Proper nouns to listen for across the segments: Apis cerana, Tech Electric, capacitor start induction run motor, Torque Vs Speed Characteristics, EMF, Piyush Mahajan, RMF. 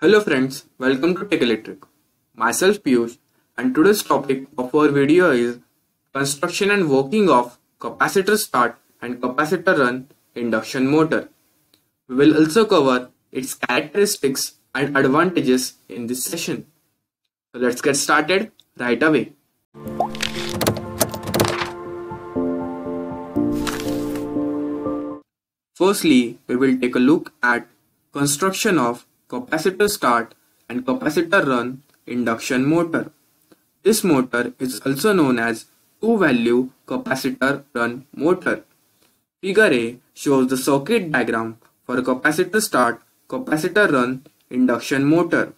Hello friends, welcome to Tech Electric. Myself Piyush, and today's topic of our video is construction and working of capacitor start and capacitor run induction motor. We will also cover its characteristics and advantages in this session. So let's get started right away. Firstly, we will take a look at construction of capacitor start and capacitor run induction motor. This motor is also known as two-value capacitor run motor. Figure A shows the circuit diagram for capacitor start, capacitor run induction motor.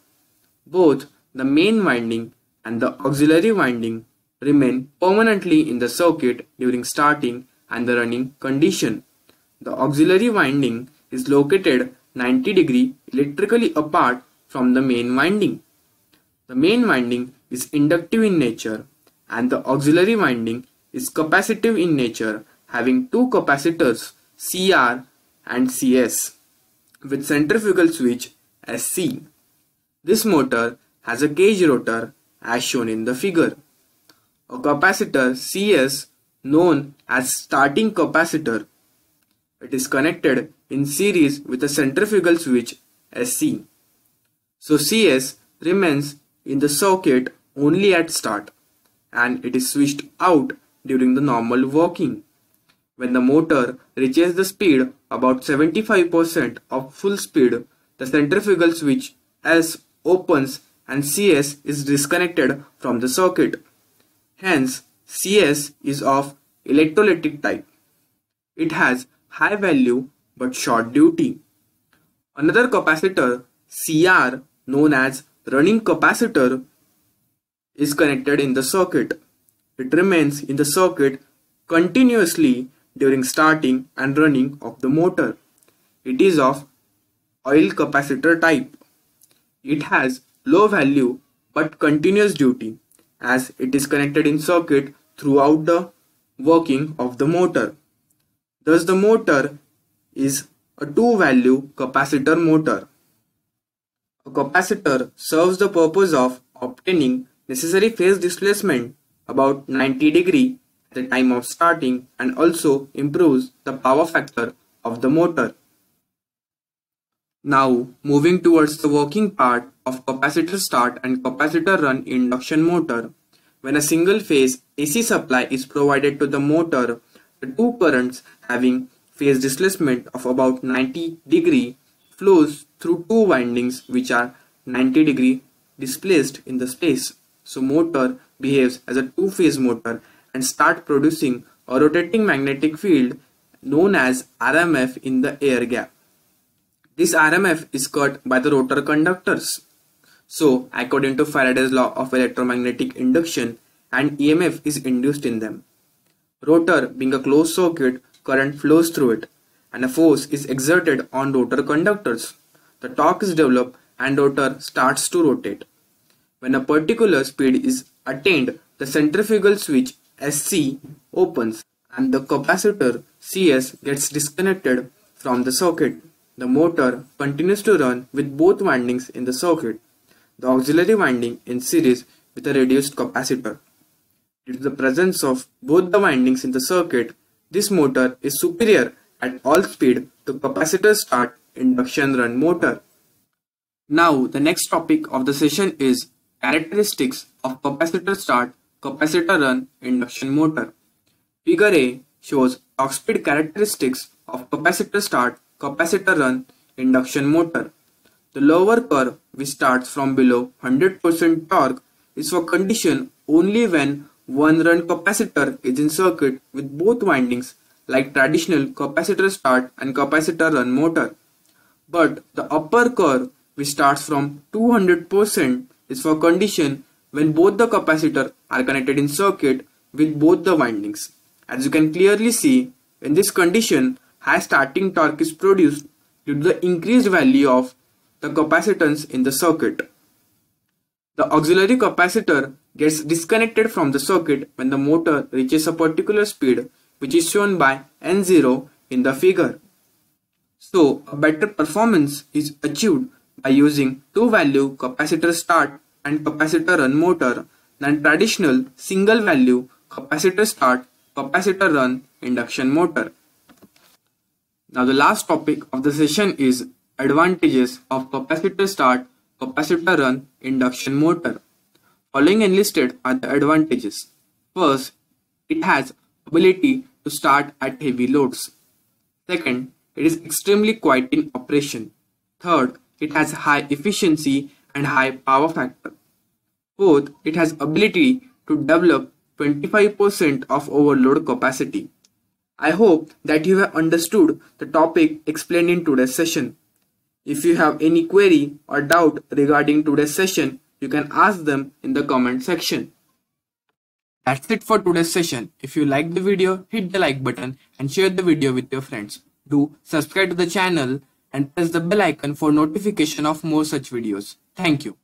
Both the main winding and the auxiliary winding remain permanently in the circuit during starting and the running condition. The auxiliary winding is located 90 degrees electrically apart from the main winding. The main winding is inductive in nature and the auxiliary winding is capacitive in nature, having two capacitors CR and CS with centrifugal switch SC. This motor has a cage rotor as shown in the figure. A capacitor CS, known as starting capacitor, it is connected in series with a centrifugal switch SC. So CS remains in the circuit only at start and it is switched out during the normal working. When the motor reaches the speed about 75% of full speed, the centrifugal switch S opens and CS is disconnected from the circuit. Hence, CS is of electrolytic type. It has high value but short duty. Another capacitor CR, known as running capacitor, is connected in the circuit. It remains in the circuit continuously during starting and running of the motor. It is of oil capacitor type. It has low value but continuous duty as it is connected in circuit throughout the working of the motor. Thus the motor is a two-value capacitor motor. A capacitor serves the purpose of obtaining necessary phase displacement about 90 degrees at the time of starting and also improves the power factor of the motor. Now moving towards the working part of capacitor start and capacitor run induction motor. When a single phase AC supply is provided to the motor, the two currents having phase displacement of about 90 degrees flows through two windings which are 90 degrees displaced in the space. So motor behaves as a two-phase motor and start producing a rotating magnetic field known as RMF in the air gap. This RMF is cut by the rotor conductors. So according to Faraday's law of electromagnetic induction, an EMF is induced in them. Rotor being a closed circuit, current flows through it and a force is exerted on rotor conductors. The torque is developed and rotor starts to rotate. When a particular speed is attained, the centrifugal switch SC opens and the capacitor CS gets disconnected from the circuit. The motor continues to run with both windings in the circuit, the auxiliary winding in series with a reduced capacitor. Due to the presence of both the windings in the circuit, this motor is superior at all speed to capacitor start induction run motor. Now the next topic of the session is characteristics of capacitor start capacitor run induction motor. Figure A shows torque speed characteristics of capacitor start capacitor run induction motor. The lower curve, which starts from below 100% torque, is for condition only when one run capacitor is in circuit with both windings like traditional capacitor start and capacitor run motor. But the upper curve, which starts from 200%, is for condition when both the capacitors are connected in circuit with both the windings. As you can clearly see, in this condition, high starting torque is produced due to the increased value of the capacitance in the circuit. The auxiliary capacitor gets disconnected from the circuit when the motor reaches a particular speed, which is shown by N0 in the figure. So a better performance is achieved by using two-value capacitor start and capacitor run motor than traditional single-value capacitor start, capacitor run induction motor. Now the last topic of the session is advantages of capacitor start, capacitor run induction motor. Following enlisted are the advantages. First, it has ability to start at heavy loads. Second, it is extremely quiet in operation. Third, it has high efficiency and high power factor. Fourth, it has ability to develop 25% of overload capacity. I hope that you have understood the topic explained in today's session. If you have any query or doubt regarding today's session, you can ask them in the comment section. That's it for today's session. If you like the video, hit the like button and share the video with your friends. Do subscribe to the channel and press the bell icon for notification of more such videos. Thank you.